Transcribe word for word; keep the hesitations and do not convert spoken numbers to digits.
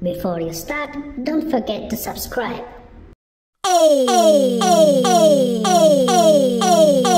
Before you start, don't forget to subscribe. Hey, hey, hey, hey, hey, hey, hey.